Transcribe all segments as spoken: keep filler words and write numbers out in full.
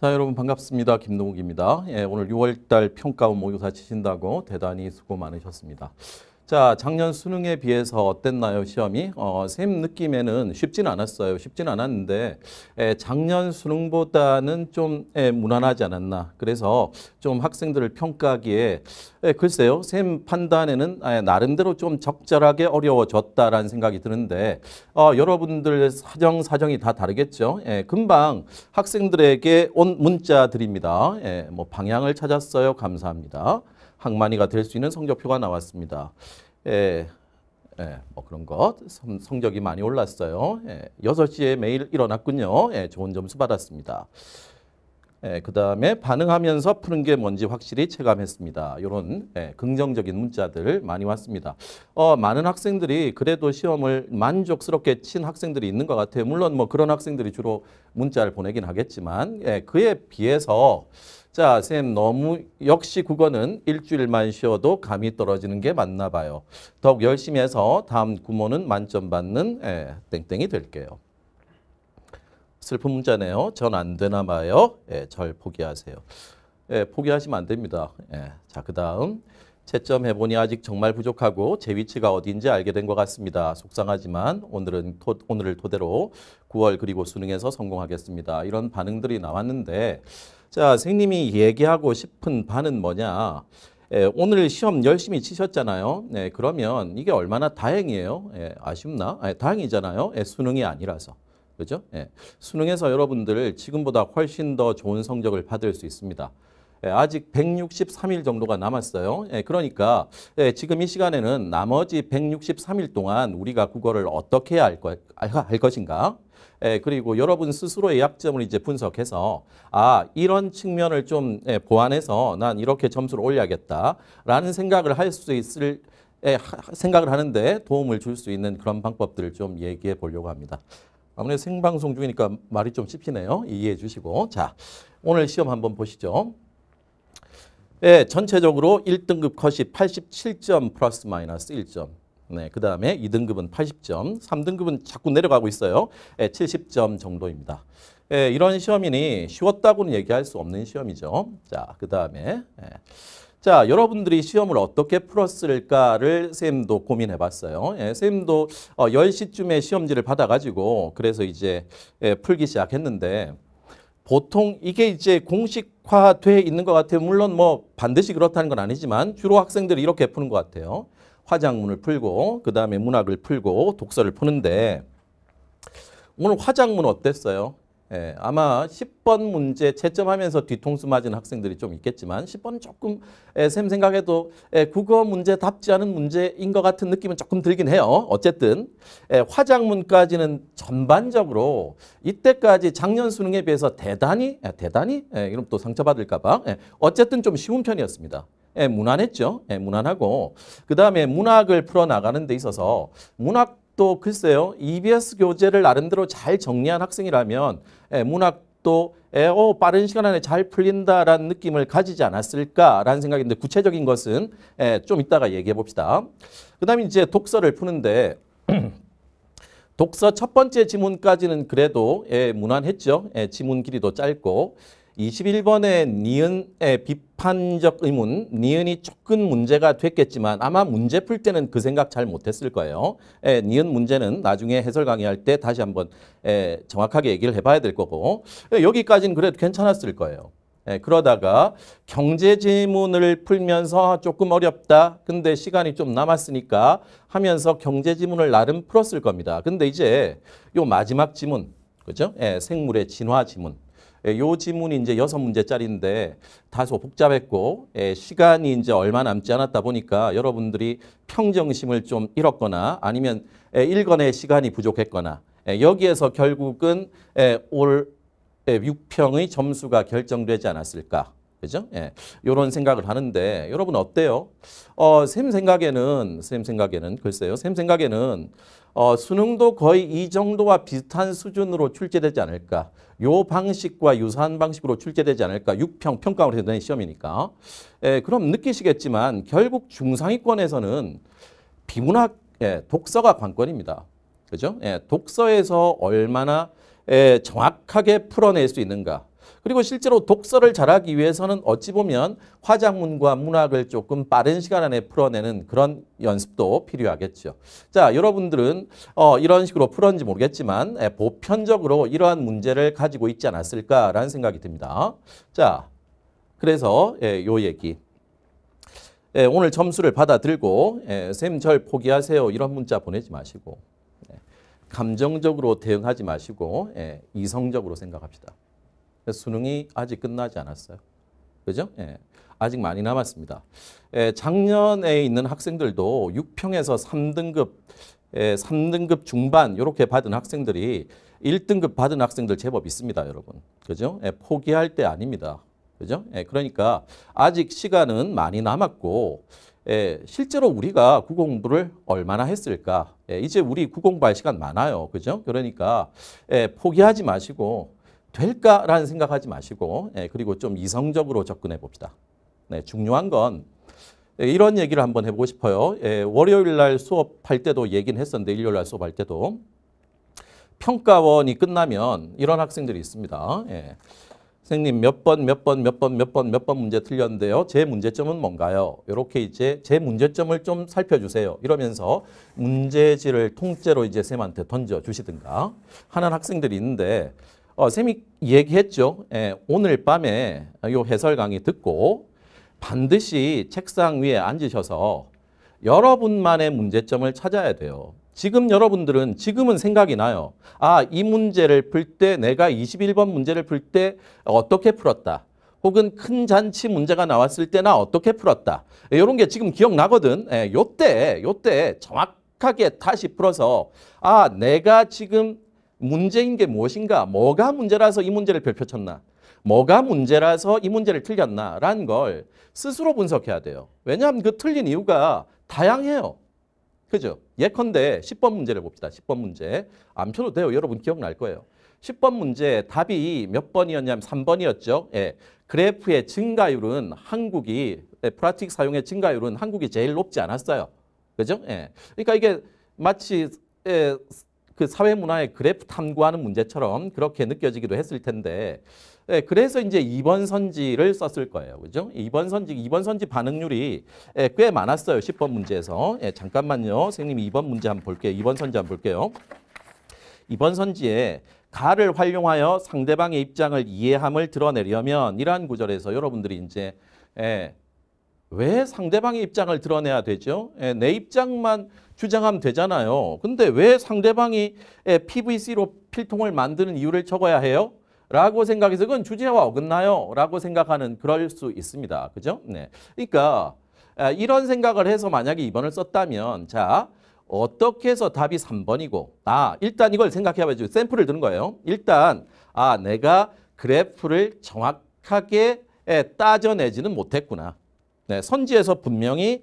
자, 여러분 반갑습니다. 김동욱입니다. 예, 오늘 유월달 평가원 모의고사 치신다고 대단히 수고 많으셨습니다. 자, 작년 수능에 비해서 어땠나요, 시험이? 어, 쌤 느낌에는 쉽진 않았어요. 쉽진 않았는데 에, 작년 수능보다는 좀 에, 무난하지 않았나. 그래서 좀 학생들을 평가하기에 에, 글쎄요, 쌤 판단에는 에, 나름대로 좀 적절하게 어려워졌다라는 생각이 드는데 어, 여러분들 사정, 사정이 다 다르겠죠. 에, 금방 학생들에게 온 문자 드립니다. 에, 뭐 방향을 찾았어요. 감사합니다. 항만이가 될 수 있는 성적표가 나왔습니다. 예, 예, 뭐 그런 것. 성적이 많이 올랐어요. 예, 여섯 시에 매일 일어났군요. 예, 좋은 점수 받았습니다. 예, 그 다음에 반응하면서 푸는 게 뭔지 확실히 체감했습니다. 이런 예, 긍정적인 문자들 많이 왔습니다. 어, 많은 학생들이 그래도 시험을 만족스럽게 친 학생들이 있는 것 같아요. 물론 뭐 그런 학생들이 주로 문자를 보내긴 하겠지만 예, 그에 비해서 자, 쌤 너무 역시 국어는 일주일만 쉬어도 감이 떨어지는 게 맞나 봐요. 더욱 열심히 해서 다음 구모는 만점 받는 예, 땡땡이 될게요. 슬픈 문자네요. 전 안 되나 봐요. 예, 절 포기하세요. 예, 포기하시면 안 됩니다. 예, 자, 그 다음 채점해보니 아직 정말 부족하고 제 위치가 어디인지 알게 된 것 같습니다. 속상하지만 오늘은 토, 오늘을 토대로 구월 그리고 수능에서 성공하겠습니다. 이런 반응들이 나왔는데 자, 선생님이 얘기하고 싶은 반은 뭐냐. 예, 오늘 시험 열심히 치셨잖아요. 예, 그러면 이게 얼마나 다행이에요. 예, 아쉽나? 예, 다행이잖아요. 예, 수능이 아니라서. 그죠? 예. 수능에서 여러분들 지금보다 훨씬 더 좋은 성적을 받을 수 있습니다. 예, 아직 백육십삼 일 정도가 남았어요. 예, 그러니까 예, 지금 이 시간에는 나머지 백육십삼 일 동안 우리가 국어를 어떻게 해야 할, 거, 할 것인가. 예, 그리고 여러분 스스로의 약점을 이제 분석해서 아, 이런 측면을 좀 예, 보완해서 난 이렇게 점수를 올려야겠다라는 생각을 할 수 있을 예, 생각을 하는데 도움을 줄 수 있는 그런 방법들을 좀 얘기해 보려고 합니다. 아무래도 생방송 중이니까 말이 좀 씹히네요. 이해해 주시고. 자, 오늘 시험 한번 보시죠. 예, 전체적으로 일 등급 컷이 팔십칠 점 플러스 마이너스 일 점. 네, 그 다음에 이 등급은 팔십 점, 삼 등급은 자꾸 내려가고 있어요. 예, 칠십 점 정도입니다. 예, 이런 시험이니 쉬웠다고는 얘기할 수 없는 시험이죠. 자, 그 다음에 예. 자, 여러분들이 시험을 어떻게 풀었을까를 쌤도 고민해 봤어요. 예, 쌤도 어, 열 시쯤에 시험지를 받아가지고 그래서 이제 예, 풀기 시작했는데 보통 이게 이제 공식화돼 있는 것 같아요. 물론 뭐 반드시 그렇다는 건 아니지만 주로 학생들이 이렇게 푸는 것 같아요. 화작문을 풀고 그 다음에 문학을 풀고 독서를 푸는데 오늘 화작문 어땠어요? 예, 아마 십 번 문제 채점하면서 뒤통수 맞은 학생들이 좀 있겠지만 십 번은 조금 예, 쌤 생각해도 예, 국어 문제답지 않은 문제인 것 같은 느낌은 조금 들긴 해요. 어쨌든 예, 화작문까지는 전반적으로 이때까지 작년 수능에 비해서 대단히 예, 대단히 예, 이러면 또 상처받을까 봐 예, 어쨌든 좀 쉬운 편이었습니다. 예, 무난했죠. 예, 무난하고 그 다음에 문학을 풀어나가는 데 있어서 문학 또 글쎄요, 이비에스 교재를 나름대로 잘 정리한 학생이라면 예, 문학도 예, 오, 빠른 시간 안에 잘 풀린다라는 느낌을 가지지 않았을까라는 생각인데 구체적인 것은 예, 좀 이따가 얘기해 봅시다. 그 다음에 이제 독서를 푸는데 독서 첫 번째 지문까지는 그래도 예, 무난했죠. 예, 지문 길이도 짧고 이십일 번의 니은의 비판적 의문, 니은이 조금 문제가 됐겠지만 아마 문제 풀 때는 그 생각 잘 못했을 거예요. 예, 니은 문제는 나중에 해설 강의할 때 다시 한번 예, 정확하게 얘기를 해봐야 될 거고 예, 여기까지는 그래도 괜찮았을 거예요. 예, 그러다가 경제 지문을 풀면서 조금 어렵다. 근데 시간이 좀 남았으니까 하면서 경제 지문을 나름 풀었을 겁니다. 근데 이제 요 마지막 지문, 그죠? 예, 생물의 진화 지문. 예, 요 지문이 이제 여섯 문제짜리인데 다소 복잡했고 예, 시간이 이제 얼마 남지 않았다 보니까 여러분들이 평정심을 좀 잃었거나 아니면 예, 일관의 시간이 부족했거나 예, 여기에서 결국은 예, 올 예, 육 평의 점수가 결정되지 않았을까. 그죠? 예, 요런 생각을 하는데 여러분 어때요? 어, 쌤 생각에는 쌤 생각에는 글쎄요. 쌤 생각에는 어, 수능도 거의 이 정도와 비슷한 수준으로 출제되지 않을까. 요 방식과 유사한 방식으로 출제되지 않을까. 육 평 평가로 해야 되는 시험이니까. 예, 그럼 느끼시겠지만 결국 중상위권에서는 비문학 예, 독서가 관건입니다. 그죠? 예, 독서에서 얼마나 예, 정확하게 풀어낼 수 있는가. 그리고 실제로 독서를 잘하기 위해서는 어찌 보면 화작문과 문학을 조금 빠른 시간 안에 풀어내는 그런 연습도 필요하겠죠. 자, 여러분들은 어, 이런 식으로 풀었는지 모르겠지만 예, 보편적으로 이러한 문제를 가지고 있지 않았을까라는 생각이 듭니다. 자, 그래서 예, 요 얘기. 예, 오늘 점수를 받아들고 예, 쌤 절 포기하세요 이런 문자 보내지 마시고 예, 감정적으로 대응하지 마시고 예, 이성적으로 생각합시다. 수능이 아직 끝나지 않았어요. 그죠? 예, 아직 많이 남았습니다. 예, 작년에 있는 학생들도 육 평에서 삼 등급, 예, 삼 등급 중반 이렇게 받은 학생들이 일 등급 받은 학생들 제법 있습니다, 여러분. 그죠? 예, 포기할 때 아닙니다. 그죠? 예, 그러니까 아직 시간은 많이 남았고 예, 실제로 우리가 국어 공부를 얼마나 했을까? 예, 이제 우리 국어 공부할 시간 많아요. 그죠? 그러니까 예, 포기하지 마시고 될까라는 생각하지 마시고 예, 그리고 좀 이성적으로 접근해 봅시다. 네, 중요한 건 예, 이런 얘기를 한번 해보고 싶어요. 예, 월요일 날 수업할 때도 얘기는 했었는데 일요일 날 수업할 때도 평가원이 끝나면 이런 학생들이 있습니다. 예. 선생님 몇 번, 몇 번, 몇 번, 몇 번, 몇 번 문제 틀렸는데요. 제 문제점은 뭔가요? 이렇게 이제 제 문제점을 좀 살펴주세요. 이러면서 문제지를 통째로 이제 쌤한테 던져주시든가 하는 학생들이 있는데 어, 쌤이 얘기했죠. 예, 오늘 밤에 요 해설 강의 듣고 반드시 책상 위에 앉으셔서 여러분만의 문제점을 찾아야 돼요. 지금 여러분들은 지금은 생각이 나요. 아, 이 문제를 풀 때 내가 이십일 번 문제를 풀 때 어떻게 풀었다. 혹은 큰 잔치 문제가 나왔을 때 나 어떻게 풀었다. 이런 게 지금 기억나거든. 예, 요때, 요때 정확하게 다시 풀어서 아, 내가 지금 문제인 게 무엇인가. 뭐가 문제라서 이 문제를 별표쳤나. 뭐가 문제라서 이 문제를 틀렸나. 라는 걸 스스로 분석해야 돼요. 왜냐하면 그 틀린 이유가 다양해요. 그죠? 예컨대 십 번 문제를 봅시다. 십 번 문제. 안 펴도 돼요. 여러분 기억날 거예요. 십 번 문제 답이 몇 번이었냐면 삼 번이었죠. 예. 그래프의 증가율은 한국이, 예, 프라틱 사용의 증가율은 한국이 제일 높지 않았어요. 그죠? 예. 그러니까 이게 마치, 예, 그 사회문화의 그래프 탐구하는 문제처럼 그렇게 느껴지기도 했을 텐데, 예, 그래서 이제 이 번 선지를 썼을 거예요. 그죠? 이 번 선지, 이 번 선지 반응률이 예, 꽤 많았어요. 십 번 문제에서. 예, 잠깐만요. 선생님 이 번 문제 한번 볼게요. 이 번 선지 한번 볼게요. 이 번 선지에 가를 활용하여 상대방의 입장을 이해함을 드러내려면 이러한 구절에서 여러분들이 이제 예, 왜 상대방의 입장을 드러내야 되죠? 예, 내 입장만 주장하면 되잖아요. 근데 왜 상대방이 예, 피브이씨로 필통을 만드는 이유를 적어야 해요? 라고 생각해서 그건 주제와 어긋나요. 라고 생각하는 그럴 수 있습니다. 그죠? 네. 그러니까 이런 생각을 해서 만약에 이 번을 썼다면 자, 어떻게 해서 답이 삼 번이고 아, 일단 이걸 생각해 봐야죠. 샘플을 드는 거예요. 일단 아, 내가 그래프를 정확하게 따져내지는 못했구나. 네, 선지에서 분명히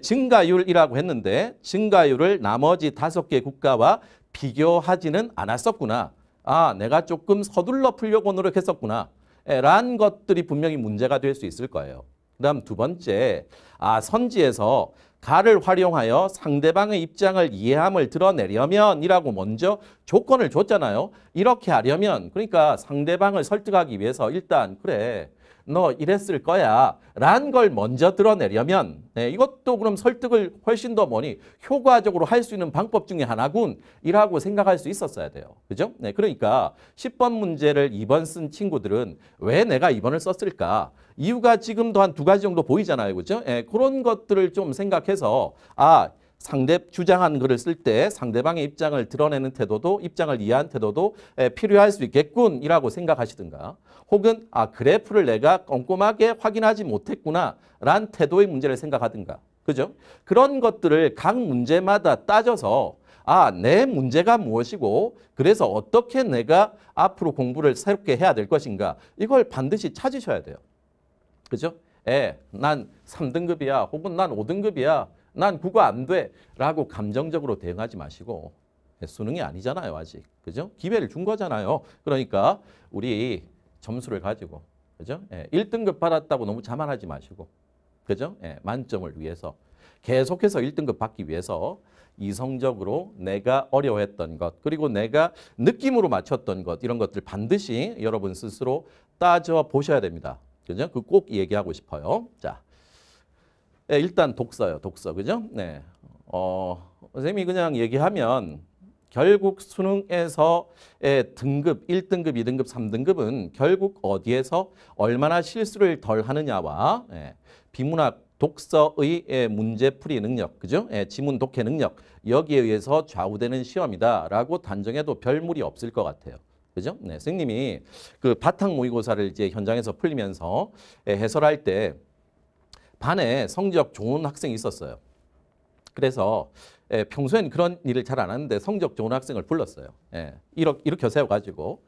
증가율이라고 했는데 증가율을 나머지 다섯 개 국가와 비교하지는 않았었구나. 아, 내가 조금 서둘러 풀려고 노력했었구나. 라는 것들이 분명히 문제가 될 수 있을 거예요. 그 다음 두 번째, 아, 선지에서 가를 활용하여 상대방의 입장을 이해함을 드러내려면 이라고 먼저 조건을 줬잖아요. 이렇게 하려면, 그러니까 상대방을 설득하기 위해서 일단 그래, 너 이랬을 거야. 라는 걸 먼저 드러내려면 네, 이것도 그럼 설득을 훨씬 더 뭐니 효과적으로 할 수 있는 방법 중에 하나군 이라고 생각할 수 있었어야 돼요. 그죠? 네, 그러니까 십 번 문제를 이 번 쓴 친구들은 왜 내가 이 번을 썼을까? 이유가 지금도 한 두 가지 정도 보이잖아요. 그죠? 네, 그런 것들을 좀 생각해서 아, 상대 주장한 글을 쓸 때 상대방의 입장을 드러내는 태도도 입장을 이해한 태도도 에, 필요할 수 있겠군 이라고 생각하시든가 혹은 아, 그래프를 내가 꼼꼼하게 확인하지 못했구나 라는 태도의 문제를 생각하든가 그죠? 그런 것들을 각 문제마다 따져서 아, 내 문제가 무엇이고 그래서 어떻게 내가 앞으로 공부를 새롭게 해야 될 것인가 이걸 반드시 찾으셔야 돼요. 그죠? 에, 난 삼 등급이야 혹은 난 오 등급이야 난 국어 안 돼 라고 감정적으로 대응하지 마시고 수능이 아니잖아요. 아직. 그죠? 기회를 준 거잖아요. 그러니까 우리 점수를 가지고 그죠? 예, 일 등급 받았다고 너무 자만하지 마시고 그죠? 예, 만점을 위해서 계속해서 일 등급 받기 위해서 이성적으로 내가 어려워했던 것, 그리고 내가 느낌으로 맞췄던 것, 이런 것들 반드시 여러분 스스로 따져보셔야 됩니다. 그죠? 그 꼭 얘기하고 싶어요. 자, 네, 일단 독서요. 독서. 그죠? 네. 어, 선생님이 그냥 얘기하면 결국 수능에서의 등급 일 등급, 이 등급, 삼 등급은 결국 어디에서 얼마나 실수를 덜 하느냐와 예, 비문학 독서의 문제풀이 능력, 그죠? 예, 지문 독해 능력, 여기에 의해서 좌우되는 시험이다라고 단정해도 별 무리 없을 것 같아요. 그죠? 네, 선생님이 그 바탕 모의고사를 이제 현장에서 풀리면서 예, 해설할 때 반에 성적 좋은 학생이 있었어요. 그래서 예, 평소엔 그런 일을 잘 안 하는데 성적 좋은 학생을 불렀어요. 예, 이렇게, 이렇게 세워가지고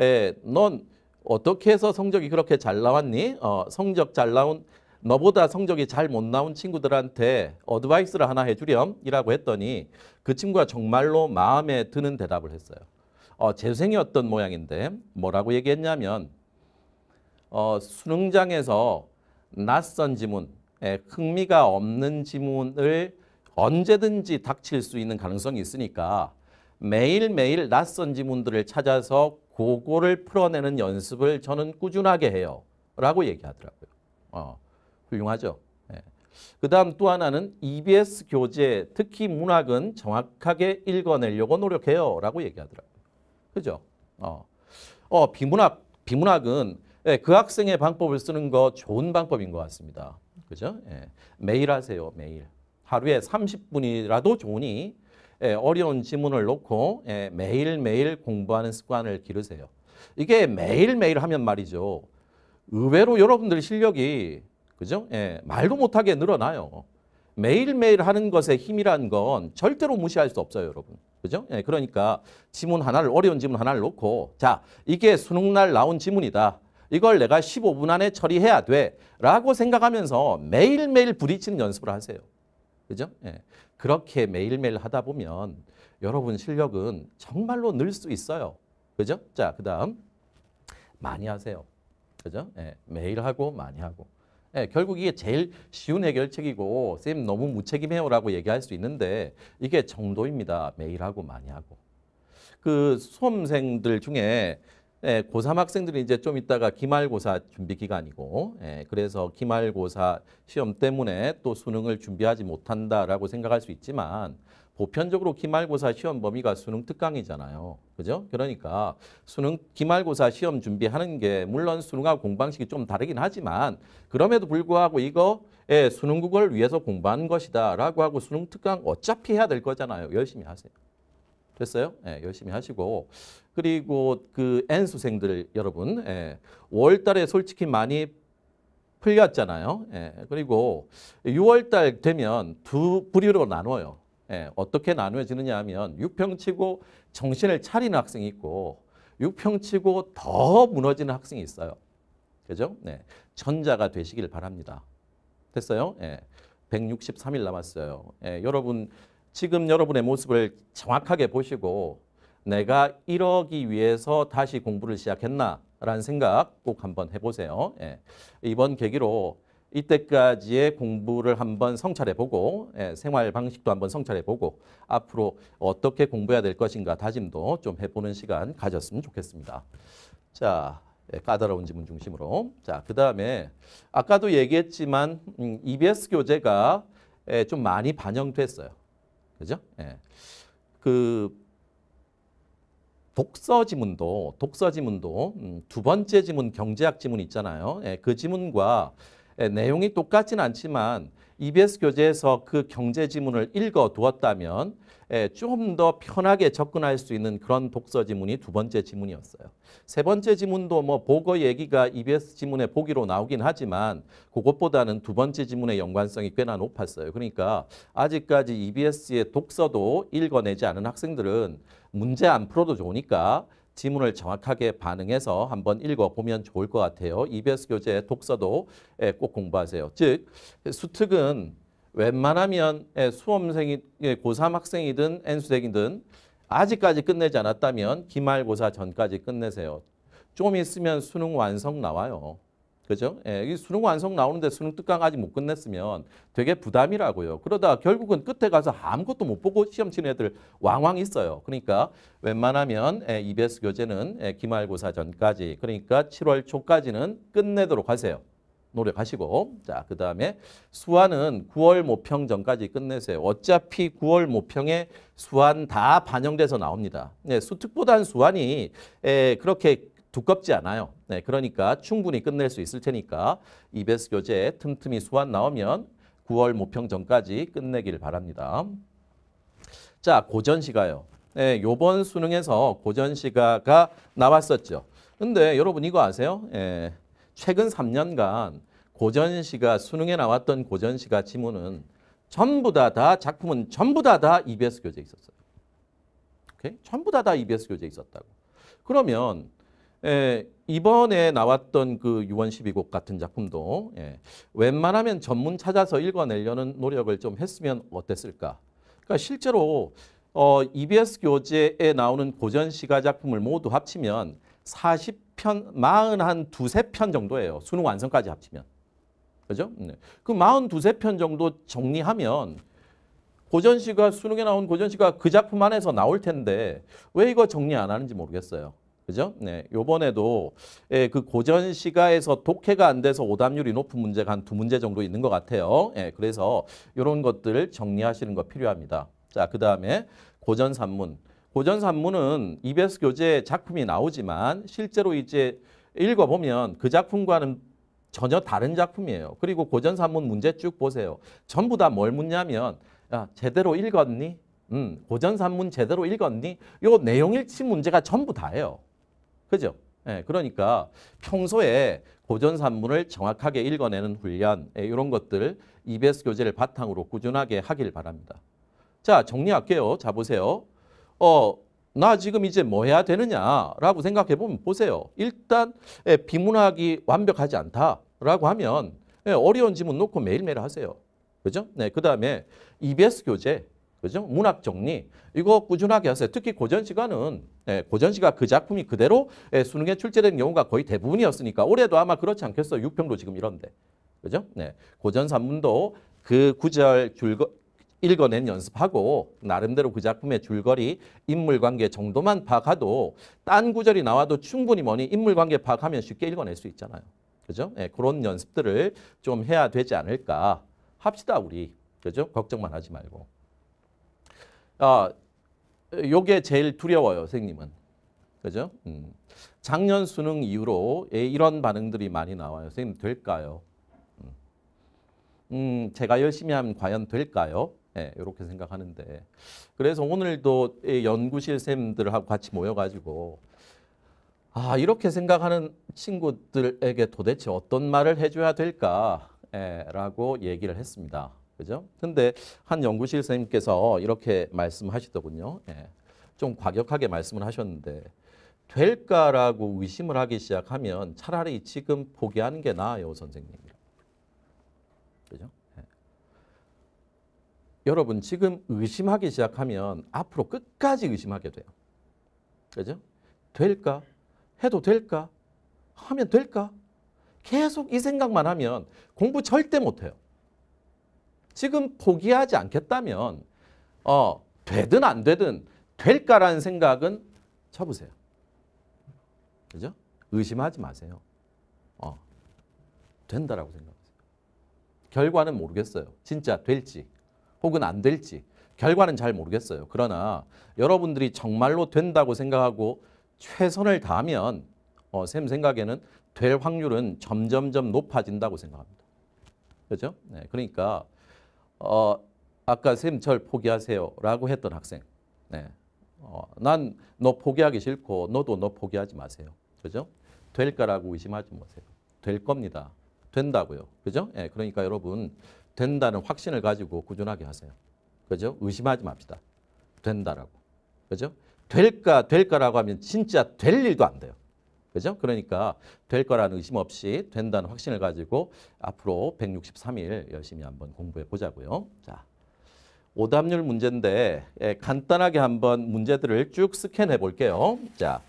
예, 넌 어떻게 해서 성적이 그렇게 잘 나왔니? 어, 성적 잘 나온 너보다 성적이 잘 못 나온 친구들한테 어드바이스를 하나 해주렴 이라고 했더니 그 친구가 정말로 마음에 드는 대답을 했어요. 어, 재수생이었던 모양인데 뭐라고 얘기했냐면 어, 수능장에서 낯선 지문, 예, 흥미가 없는 지문을 언제든지 닥칠 수 있는 가능성이 있으니까 매일매일 낯선 지문들을 찾아서 그거를 풀어내는 연습을 저는 꾸준하게 해요. 라고 얘기하더라고요. 어, 훌륭하죠. 예. 그 다음 또 하나는 이비에스 교재, 특히 문학은 정확하게 읽어내려고 노력해요. 라고 얘기하더라고요. 그죠? 어, 어 비문학, 비문학은 예, 그 학생의 방법을 쓰는 거 좋은 방법인 것 같습니다. 그죠? 예. 매일 하세요. 매일. 하루에 삼십 분이라도 좋으니 어려운 지문을 놓고 매일매일 공부하는 습관을 기르세요. 이게 매일매일 하면 말이죠. 의외로 여러분들 실력이 그죠? 예, 말도 못하게 늘어나요. 매일매일 하는 것의 힘이란 건 절대로 무시할 수 없어요, 여러분. 그죠? 예, 그러니까 지문 하나를, 어려운 지문 하나를 놓고 자, 이게 수능날 나온 지문이다. 이걸 내가 십오 분 안에 처리해야 돼. 라고 생각하면서 매일매일 부딪히는 연습을 하세요. 그죠? 예. 그렇게 매일매일 하다 보면 여러분 실력은 정말로 늘 수 있어요. 그죠? 자, 그다음 많이 하세요. 그죠? 예. 매일 하고 많이 하고. 예. 결국 이게 제일 쉬운 해결책이고 쌤 너무 무책임해요라고 얘기할 수 있는데 이게 정도입니다. 매일 하고 많이 하고. 그 수험생들 중에 예, 고삼 학생들이 이제 좀 있다가 기말고사 준비 기간이고 예, 그래서 기말고사 시험 때문에 또 수능을 준비하지 못한다라고 생각할 수 있지만 보편적으로 기말고사 시험 범위가 수능 특강이잖아요. 그죠? 그러니까 수능 기말고사 시험 준비하는 게 물론 수능하고 공방식이 좀 다르긴 하지만 그럼에도 불구하고 이거 예, 수능 국어를 위해서 공부하는 것이다 라고 하고 수능 특강 어차피 해야 될 거잖아요. 열심히 하세요. 됐어요? 예, 열심히 하시고 그리고 그 N수생들 여러분 예, 오월 달에 솔직히 많이 풀렸잖아요. 예, 그리고 유월 달 되면 두 부류로 나눠요. 예, 어떻게 나누어지느냐 하면 육평치고 정신을 차리는 학생이 있고 육평치고 더 무너지는 학생이 있어요. 그죠? 네, 전자가 되시길 바랍니다. 됐어요? 예, 백육십삼 일 남았어요. 예, 여러분 지금 여러분의 모습을 정확하게 보시고 내가 이러기 위해서 다시 공부를 시작했나라는 생각 꼭 한번 해보세요. 예. 이번 계기로 이때까지의 공부를 한번 성찰해보고 예. 생활 방식도 한번 성찰해보고 앞으로 어떻게 공부해야 될 것인가 다짐도 좀 해보는 시간 가졌으면 좋겠습니다. 자, 예. 까다로운 지문 중심으로. 자, 그 다음에 아까도 얘기했지만 음, 이비에스 교재가 예. 좀 많이 반영됐어요. 그죠? 예. 그 독서 지문도 독서 지문도 음, 두 번째 지문 경제학 지문 있잖아요. 예, 그 지문과 예, 내용이 똑같진 않지만 이비에스 교재에서 그 경제 지문을 읽어 두었다면 예, 좀 더 편하게 접근할 수 있는 그런 독서 지문이 두 번째 지문이었어요. 세 번째 지문도 뭐 보거 얘기가 이비에스 지문의 보기로 나오긴 하지만 그것보다는 두 번째 지문의 연관성이 꽤나 높았어요. 그러니까 아직까지 이비에스의 독서도 읽어내지 않은 학생들은 문제 안 풀어도 좋으니까 지문을 정확하게 반응해서 한번 읽어보면 좋을 것 같아요. 이비에스 교재 독서도 꼭 공부하세요. 즉 수특은 웬만하면 수험생이 고삼 학생이든 N수생이든 아직까지 끝내지 않았다면 기말고사 전까지 끝내세요. 좀 있으면 수능 완성 나와요. 그죠? 예, 수능 완성 나오는데 수능 특강 아직 못 끝냈으면 되게 부담이라고요. 그러다 결국은 끝에 가서 아무것도 못 보고 시험 치는 애들 왕왕 있어요. 그러니까 웬만하면 예, 이비에스 교재는 예, 기말고사 전까지, 그러니까 칠월 초까지는 끝내도록 하세요. 노력하시고, 자, 그 다음에 수완은 구월 모평 전까지 끝내세요. 어차피 구월 모평에 수완 다 반영돼서 나옵니다. 네, 수특보단 수완이 에, 그렇게 두껍지 않아요. 네, 그러니까 충분히 끝낼 수 있을 테니까 이비에스 교재에 틈틈이 수완 나오면 구월 모평 전까지 끝내길 바랍니다. 자, 고전시가요. 네, 요번 수능에서 고전시가가 나왔었죠. 근데 여러분 이거 아세요? 예. 최근 삼 년간 고전시가 수능에 나왔던 고전시가 지문은 전부 다 다 작품은 전부 다 다 이비에스 교재에 있었어요. 오케이? 전부 다 다 이비에스 교재에 있었다고. 그러면 에, 이번에 나왔던 그 유원십이곡 같은 작품도 에, 웬만하면 전문 찾아서 읽어내려는 노력을 좀 했으면 어땠을까? 그러니까 실제로 어, 이비에스 교재에 나오는 고전시가 작품을 모두 합치면 사십 편, 사십일, 두세 편 정도예요. 수능 완성까지 합치면. 그죠? 네. 그 사십이 세 편 정도 정리하면 고전시가, 수능에 나온 고전시가 그 작품 안에서 나올 텐데 왜 이거 정리 안 하는지 모르겠어요. 그죠? 네. 요번에도 예, 그 고전시가에서 독해가 안 돼서 오답률이 높은 문제가 한 두 문제 정도 있는 것 같아요. 예, 그래서 이런 것들 정리하시는 거 필요합니다. 자, 그 다음에 고전 산문. 고전 산문은 이비에스 교재 작품이 나오지만 실제로 이제 읽어보면 그 작품과는 전혀 다른 작품이에요. 그리고 고전 산문 문제 쭉 보세요. 전부 다 뭘 묻냐면 야, 제대로 읽었니? 음, 고전 산문 제대로 읽었니? 요 내용 일치 문제가 전부 다예요. 그죠? 예, 그러니까 평소에 고전 산문을 정확하게 읽어내는 훈련, 예, 이런 것들 이비에스 교재를 바탕으로 꾸준하게 하길 바랍니다. 자, 정리할게요. 자, 보세요. 어, 나 지금 이제 뭐 해야 되느냐라고 생각해 보면 보세요. 일단 예, 비문학이 완벽하지 않다라고 하면 예, 어려운 지문 놓고 매일매일 하세요. 그죠? 네, 그다음에 이비에스 교재, 그죠? 문학 정리 이거 꾸준하게 하세요. 특히 고전 시간은 예, 고전 시가 그 작품이 그대로 예, 수능에 출제된 경우가 거의 대부분이었으니까 올해도 아마 그렇지 않겠어요. 육평도 지금 이런데, 그죠? 네, 고전 산문도 그 구절 줄거 읽어낸 연습하고 나름대로 그 작품의 줄거리, 인물관계 정도만 파악하도 딴 구절이 나와도 충분히 뭐니 인물관계 파악하면 쉽게 읽어낼 수 있잖아요. 그죠? 네, 그런 연습들을 좀 해야 되지 않을까 합시다 우리. 그죠? 걱정만 하지 말고. 아, 요게 제일 두려워요 선생님은. 그죠? 음. 작년 수능 이후로 이런 반응들이 많이 나와요. 선생님 될까요? 음, 제가 열심히 하면 과연 될까요? 예, 이렇게 생각하는데, 그래서 오늘도 연구실 쌤들하고 같이 모여가지고 아, 이렇게 생각하는 친구들에게 도대체 어떤 말을 해줘야 될까? 예, 라고 얘기를 했습니다. 그죠? 근데 한 연구실 쌤께서 이렇게 말씀하시더군요. 예, 좀 과격하게 말씀을 하셨는데 될까라고 의심을 하기 시작하면 차라리 지금 포기하는 게 나아요, 선생님. 그죠? 예. 여러분 지금 의심하기 시작하면 앞으로 끝까지 의심하게 돼요. 그죠? 될까? 해도 될까? 하면 될까? 계속 이 생각만 하면 공부 절대 못해요. 지금 포기하지 않겠다면 어, 되든 안 되든 될까라는 생각은 접으세요. 그죠? 의심하지 마세요. 어, 된다라고 생각해요. 결과는 모르겠어요. 진짜 될지 혹은 안 될지 결과는 잘 모르겠어요. 그러나 여러분들이 정말로 된다고 생각하고 최선을 다하면 어, 쌤 생각에는 될 확률은 점점점 높아진다고 생각합니다. 그렇죠? 네, 그러니까 어, 아까 쌤 절 포기하세요 라고 했던 학생, 네, 어, 난 너 포기하기 싫고 너도 너 포기하지 마세요. 그렇죠? 될까라고 의심하지 마세요. 될 겁니다. 된다고요. 그죠? 예, 그러니까 여러분 된다는 확신을 가지고 꾸준하게 하세요. 그죠? 의심하지 맙시다. 된다라고. 그죠? 될까 될까라고 하면 진짜 될 일도 안 돼요. 그죠? 그러니까 될 거라는 의심 없이 된다는 확신을 가지고 앞으로 백육십삼 일 열심히 한번 공부해 보자고요. 자, 오답률 문제인데 예, 간단하게 한번 문제들을 쭉 스캔해 볼게요. 자,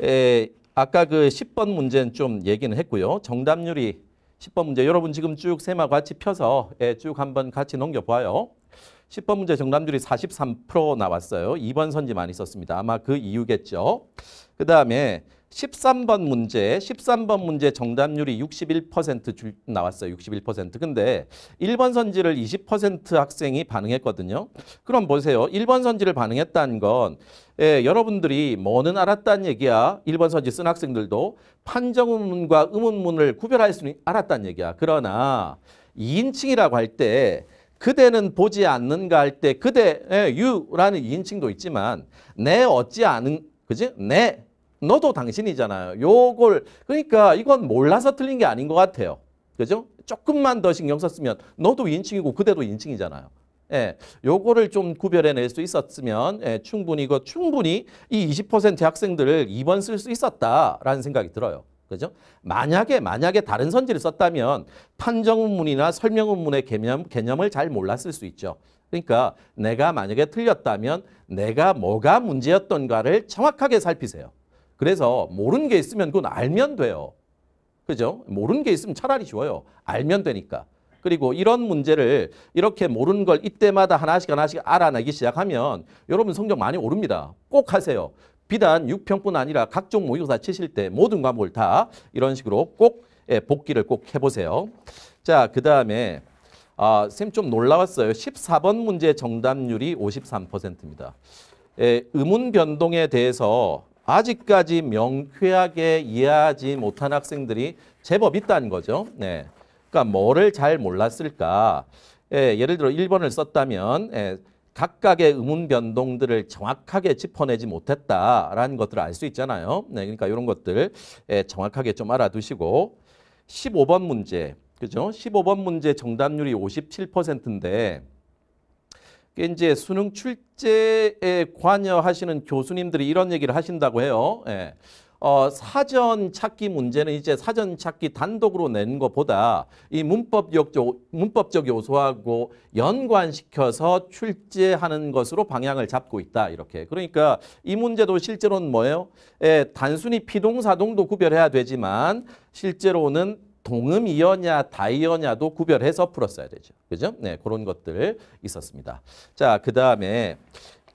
예, 아까 그 십 번 문제는 좀 얘기는 했고요. 정답률이 십 번 문제 여러분 지금 쭉 셈하고 같이 펴서 예, 쭉 한번 같이 넘겨봐요. 십 번 문제 정답률이 사십삼 퍼센트 나왔어요. 이 번 선지 많이 썼습니다. 아마 그 이유겠죠. 그 다음에 십삼 번 문제, 십삼 번 문제 정답률이 육십일 퍼센트 줄, 나왔어요. 육십일 퍼센트. 근데 일 번 선지를 이십 퍼센트 학생이 반응했거든요. 그럼 보세요. 일 번 선지를 반응했다는 건 예, 여러분들이 뭐는 알았다는 얘기야. 일 번 선지 쓴 학생들도 판정문과 의문문을 구별할 수는 알았다는 얘기야. 그러나 이인칭이라고 할 때 그대는 보지 않는가 할 때 그대, 예, you라는 이인칭도 있지만 내 어찌 아는, 그지? 내. 너도 당신이잖아요. 요걸 그러니까 이건 몰라서 틀린 게 아닌 것 같아요. 그죠? 조금만 더 신경 썼으면 너도 인칭이고 그대도 인칭이잖아요. 예, 요거를 좀 구별해낼 수 있었으면 예, 충분히 이거 충분히 이 이십 퍼센트 학생들을 이 번 쓸 수 있었다라는 생각이 들어요. 그죠? 만약에 만약에 다른 선지를 썼다면 판정문이나 설명문의 개념 개념을 잘 몰랐을 수 있죠. 그러니까 내가 만약에 틀렸다면 내가 뭐가 문제였던가를 정확하게 살피세요. 그래서 모르는 게 있으면 그건 알면 돼요. 그죠? 모르는 게 있으면 차라리 쉬워요. 알면 되니까. 그리고 이런 문제를 이렇게 모르는 걸 이때마다 하나씩 하나씩 알아내기 시작하면 여러분 성적 많이 오릅니다. 꼭 하세요. 비단 육 평뿐 아니라 각종 모의고사 치실 때 모든 과목을 다 이런 식으로 꼭 복기를 꼭 해보세요. 자, 그 다음에 아, 쌤 좀 놀라웠어요. 십사 번 문제 정답률이 오십삼 퍼센트입니다. 예, 의문 변동에 대해서 아직까지 명쾌하게 이해하지 못한 학생들이 제법 있다는 거죠. 네. 그러니까 뭐를 잘 몰랐을까? 예, 예를 들어 일 번을 썼다면 예, 각각의 의문 변동들을 정확하게 짚어내지 못했다라는 것들을 알 수 있잖아요. 네, 그러니까 이런 것들 예, 정확하게 좀 알아두시고 십오 번 문제, 그죠? 십오 번 문제 정답률이 오십칠 퍼센트인데 이제 수능 출제에 관여하시는 교수님들이 이런 얘기를 하신다고 해요. 예. 어, 사전 찾기 문제는 이제 사전 찾기 단독으로 낸 것보다 이 문법 요소, 문법적 요소하고 연관시켜서 출제하는 것으로 방향을 잡고 있다. 이렇게. 그러니까 이 문제도 실제로는 뭐예요? 예, 단순히 피동사동도 구별해야 되지만 실제로는 동음이어냐 다이어냐도 구별해서 풀었어야 되죠. 그죠? 네, 그런 것들 있었습니다. 자, 그 다음에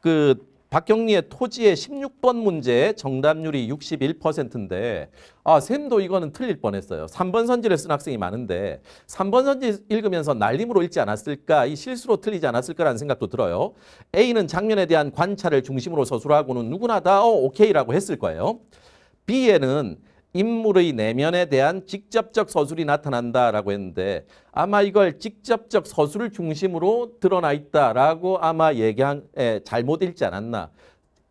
그 박경리의 토지의 십육 번 문제 정답률이 육십일 퍼센트인데 아, 쌤도 이거는 틀릴 뻔했어요. 삼 번 선지를 쓴 학생이 많은데 삼 번 선지 읽으면서 날림으로 읽지 않았을까, 이 실수로 틀리지 않았을까라는 생각도 들어요. A는 장면에 대한 관찰을 중심으로 서술하고는 누구나 다 어, 오케이라고 했을 거예요. B에는 인물의 내면에 대한 직접적 서술이 나타난다라고 했는데 아마 이걸 직접적 서술을 중심으로 드러나 있다라고 아마 얘기한 에, 잘못 읽지 않았나.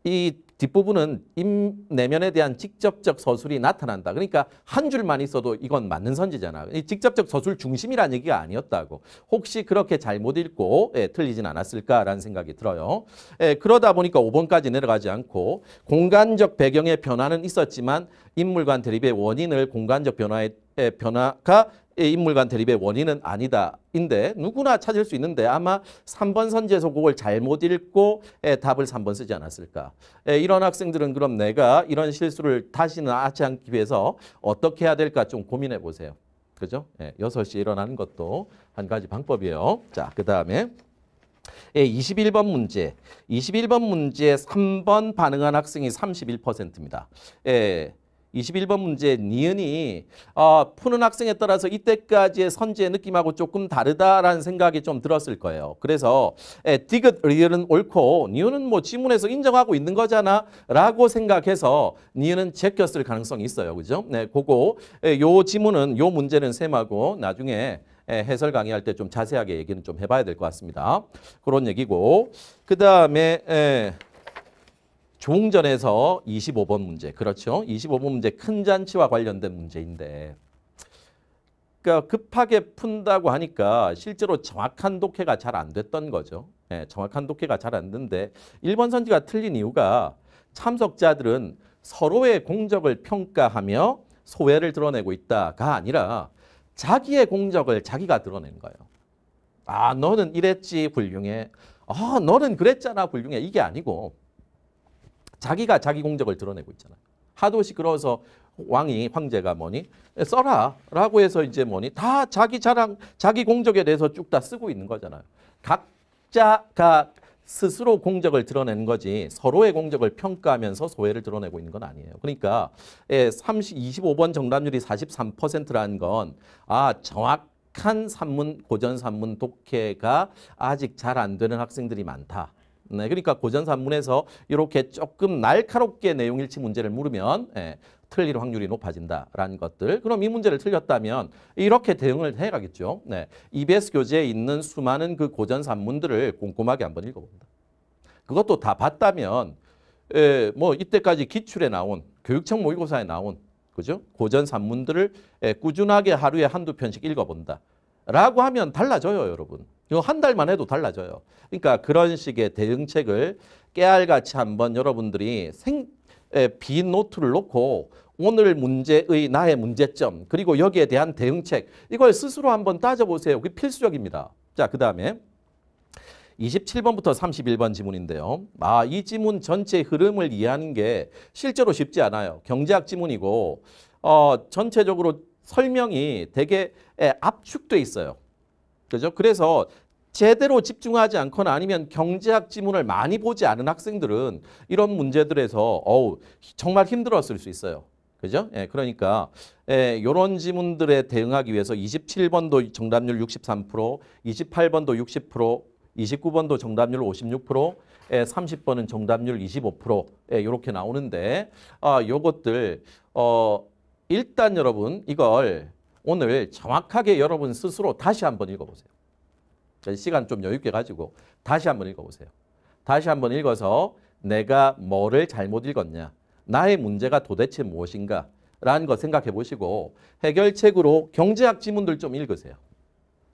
이 뒷부분은 인, 내면에 대한 직접적 서술이 나타난다. 그러니까 한 줄만 있어도 이건 맞는 선지잖아. 이 직접적 서술 중심이라는 얘기가 아니었다고. 혹시 그렇게 잘못 읽고 예, 틀리진 않았을까라는 생각이 들어요. 예, 그러다 보니까 오 번까지 내려가지 않고 공간적 배경의 변화는 있었지만 인물 간 대립의 원인을 공간적 변화의 변화가 인물 간 대립의 원인은 아니다. 인데 누구나 찾을 수 있는데 아마 삼 번 선지에서 그걸 잘못 읽고 에, 답을 삼 번 쓰지 않았을까. 에, 이런 학생들은 그럼 내가 이런 실수를 다시는 하지 않기 위해서 어떻게 해야 될까 좀 고민해 보세요. 그죠? 에, 여섯 시에 일어나는 것도 한 가지 방법이에요. 자, 그 다음에 예, 이십일 번 문제. 이십일 번 문제 삼 번 반응한 학생이 삼십일 퍼센트입니다. 예. 이십일 번 문제 니은이 어, 푸는 학생에 따라서 이때까지의 선지의 느낌하고 조금 다르다라는 생각이 좀 들었을 거예요. 그래서 에, 디귿, 리을은 옳고 니은은 뭐 지문에서 인정하고 있는 거잖아 라고 생각해서 니은은 제꼈을 가능성이 있어요. 그죠? 네, 그거 에, 요 지문은 요 문제는 셈하고 나중에 에, 해설 강의할 때 좀 자세하게 얘기는 좀 해봐야 될 것 같습니다. 그런 얘기고 그 다음에 조웅전에서 이십오 번 문제, 그렇죠? 이십오 번 문제 큰 잔치와 관련된 문제인데 그러니까 급하게 푼다고 하니까 실제로 정확한 독해가 잘 안 됐던 거죠. 예, 정확한 독해가 잘 안 됐는데 일 번 선지가 틀린 이유가 참석자들은 서로의 공적을 평가하며 소외를 드러내고 있다가 아니라 자기의 공적을 자기가 드러낸 거예요. 아, 너는 이랬지, 훌륭해. 아, 너는 그랬잖아, 훌륭해. 이게 아니고 자기가 자기 공적을 드러내고 있잖아요. 하도 시끄러워서 왕이, 황제가 뭐니 써라 라고 해서 이제 뭐니 다 자기 자랑, 자기 공적에 대해서 쭉 다 쓰고 있는 거잖아요. 각자가 스스로 공적을 드러낸 거지 서로의 공적을 평가하면서 소외를 드러내고 있는 건 아니에요. 그러니까 삼십, 이십오 번 정답률이 사십삼 퍼센트라는 건 아, 정확한 산문, 고전 산문 독해가 아직 잘 안 되는 학생들이 많다. 네, 그러니까 고전 산문에서 이렇게 조금 날카롭게 내용 일치 문제를 물으면 예, 틀릴 확률이 높아진다라는 것들. 그럼 이 문제를 틀렸다면 이렇게 대응을 해가겠죠. 네, 이비에스 교재에 있는 수많은 그 고전 산문들을 꼼꼼하게 한번 읽어봅니다. 그것도 다 봤다면 예, 뭐 이때까지 기출에 나온, 교육청 모의고사에 나온 그죠? 고전 산문들을 예, 꾸준하게 하루에 한두 편씩 읽어본다. 라고 하면 달라져요, 여러분. 이거 한 달만 해도 달라져요. 그러니까 그런 식의 대응책을 깨알같이 한번 여러분들이 생, 에, 빈 노트를 놓고 오늘 문제의 나의 문제점 그리고 여기에 대한 대응책 이걸 스스로 한번 따져보세요. 그게 필수적입니다. 자, 그 다음에 이십칠 번부터 삼십일 번 지문인데요. 아, 이 지문 전체 흐름을 이해하는 게 실제로 쉽지 않아요. 경제학 지문이고 어, 전체적으로 설명이 되게 압축돼 있어요. 그죠? 그래서 제대로 집중하지 않거나 아니면 경제학 지문을 많이 보지 않은 학생들은 이런 문제들에서 어우 정말 힘들었을 수 있어요. 그죠? 예, 그러니까 예, 이런 지문들에 대응하기 위해서 이십칠 번도 정답률 육십삼 퍼센트, 이십팔 번도 육십 퍼센트, 이십구 번도 정답률 오십육 퍼센트, 예, 삼십 번은 정답률 이십오 퍼센트 예, 이렇게 나오는데 아, 요것들 어. 일단 여러분 이걸 오늘 정확하게 여러분 스스로 다시 한번 읽어보세요. 시간 좀 여유 있게 가지고 다시 한번 읽어보세요. 다시 한번 읽어서 내가 뭐를 잘못 읽었냐, 나의 문제가 도대체 무엇인가 라는 거 생각해 보시고 해결책으로 경제학 지문들 좀 읽으세요.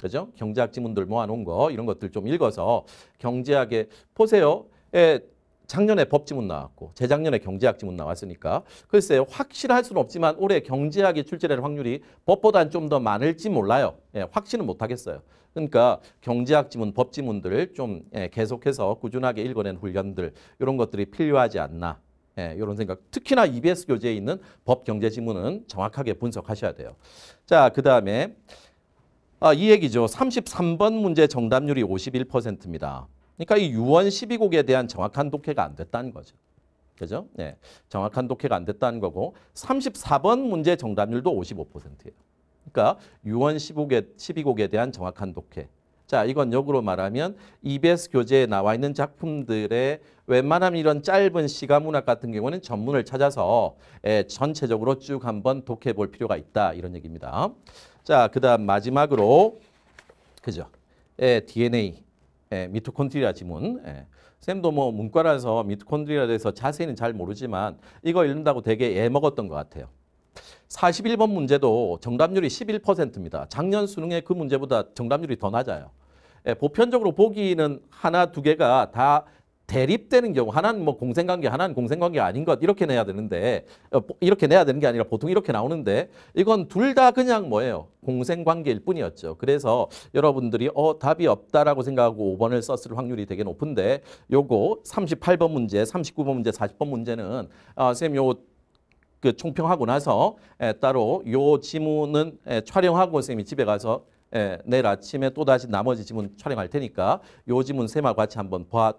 그죠? 경제학 지문들 모아놓은 거 이런 것들 좀 읽어서 경제학에 보세요. 예, 작년에 법지문 나왔고 재작년에 경제학 지문 나왔으니까 글쎄요, 확실할 수는 없지만 올해 경제학이 출제될 확률이 법보다는 좀 더 많을지 몰라요. 예, 확신은 못하겠어요. 그러니까 경제학 지문, 법지문들을 좀 예, 계속해서 꾸준하게 읽어낸 훈련들 이런 것들이 필요하지 않나 예, 이런 생각. 특히나 이비에스 교재에 있는 법, 경제 지문은 정확하게 분석하셔야 돼요. 자, 그 다음에 아, 이 얘기죠. 삼십삼 번 문제 정답률이 오십일 퍼센트입니다. 그러니까 이 유언 십이 곡에 대한 정확한 독해가 안 됐다는 거죠. 그죠? 네. 정확한 독해가 안 됐다는 거고 삼십사 번 문제 정답률도 오십오 퍼센트예요. 그러니까 유언 십이 곡에 대한 정확한 독해. 자, 이건 역으로 말하면 이비에스 교재에 나와 있는 작품들의 웬만하면 이런 짧은 시가 문학 같은 경우는 전문을 찾아서 예, 전체적으로 쭉 한번 독해 볼 필요가 있다. 이런 얘기입니다. 자, 그다음 마지막으로 그죠? 예, 디엔에이 예, 미토콘드리아 지문. 예. 쌤도 뭐 문과라서 미토콘드리아에 대해서 자세히는 잘 모르지만 이거 읽는다고 되게 애먹었던 것 같아요. 사십일 번 문제도 정답률이 십일 퍼센트입니다. 작년 수능에 그 문제보다 정답률이 더 낮아요. 예, 보편적으로 보기는 하나, 두 개가 다 대립되는 경우 하나는 뭐 공생관계, 하나는 공생관계 아닌 것 이렇게 내야 되는데 이렇게 내야 되는 게 아니라 보통 이렇게 나오는데 이건 둘 다 그냥 뭐예요? 공생관계일 뿐이었죠. 그래서 여러분들이 어 답이 없다라고 생각하고 오 번을 썼을 확률이 되게 높은데 요거 삼십팔 번 문제, 삼십구 번 문제, 사십 번 문제는 어, 쌤 요 그 총평하고 나서 에, 따로 요 지문은 에, 촬영하고 쌤이 집에 가서 에, 내일 아침에 또다시 나머지 지문 촬영할 테니까 요 지문 쌤하고 같이 한번 봐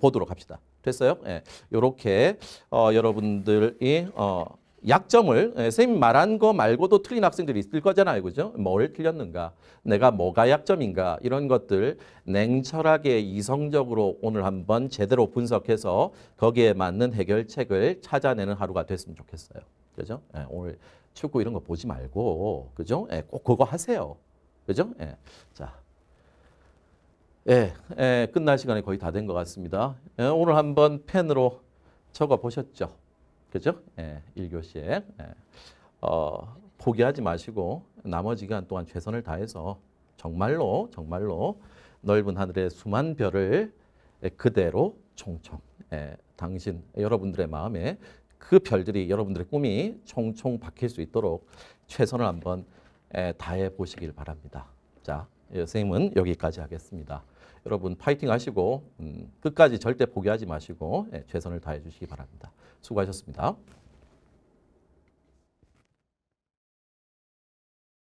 보도록 합시다. 됐어요? 예. 요렇게 어, 여러분들이 어, 약점을 예, 선생님 말한 거 말고도 틀린 학생들이 있을 거잖아요. 그죠? 뭘 틀렸는가? 내가 뭐가 약점인가? 이런 것들 냉철하게 이성적으로 오늘 한번 제대로 분석해서 거기에 맞는 해결책을 찾아내는 하루가 됐으면 좋겠어요. 그죠? 예, 오늘 축구 이런 거 보지 말고 그죠? 예, 꼭 그거 하세요. 그죠? 예. 자. 예, 예, 끝날 시간이 거의 다 된 것 같습니다. 예, 오늘 한번 펜으로 적어 보셨죠? 그죠? 예, 일 교시에 예, 어, 포기하지 마시고 나머지 기간 동안 최선을 다해서 정말로 정말로 넓은 하늘의 수많은 별을 예, 그대로 총총 예, 당신 여러분들의 마음에 그 별들이 여러분들의 꿈이 총총 박힐 수 있도록 최선을 한번 예, 다해 보시길 바랍니다. 자, 예, 선생님은 여기까지 하겠습니다. 여러분 파이팅 하시고 음, 끝까지 절대 포기하지 마시고 예, 최선을 다해 주시기 바랍니다. 수고하셨습니다.